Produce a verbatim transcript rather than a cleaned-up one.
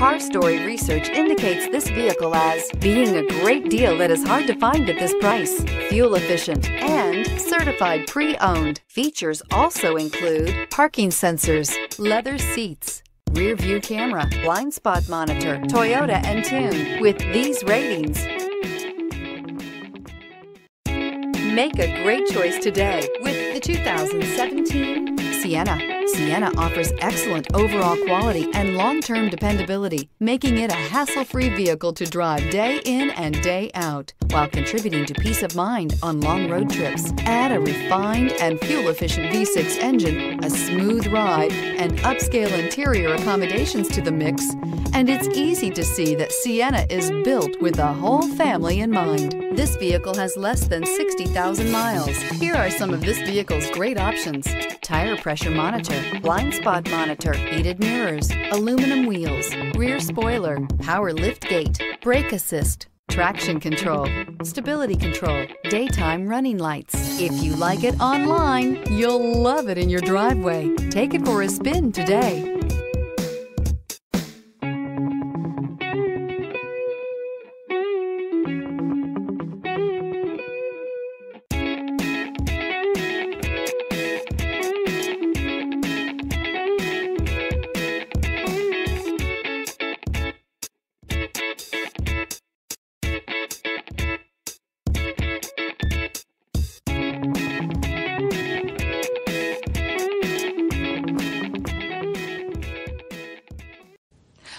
CarStory research indicates this vehicle as being a great deal that is hard to find at this price, fuel efficient, and certified pre-owned. Features also include parking sensors, leather seats, rear view camera, blind spot monitor, Toyota Entune. With these ratings, make a great choice today with the two thousand seventeen Sienna. Sienna offers excellent overall quality and long-term dependability, making it a hassle-free vehicle to drive day in and day out, while contributing to peace of mind on long road trips. Add a refined and fuel-efficient V six engine, a smooth ride, and upscale interior accommodations to the mix, and it's easy to see that Sienna is built with the whole family in mind. This vehicle has less than sixty thousand miles. Here are some of this vehicle's great options: tire pressure monitor, blind spot monitor, heated mirrors, aluminum wheels, rear spoiler, power lift gate, brake assist, traction control, stability control, daytime running lights. If you like it online, you'll love it in your driveway. Take it for a spin today.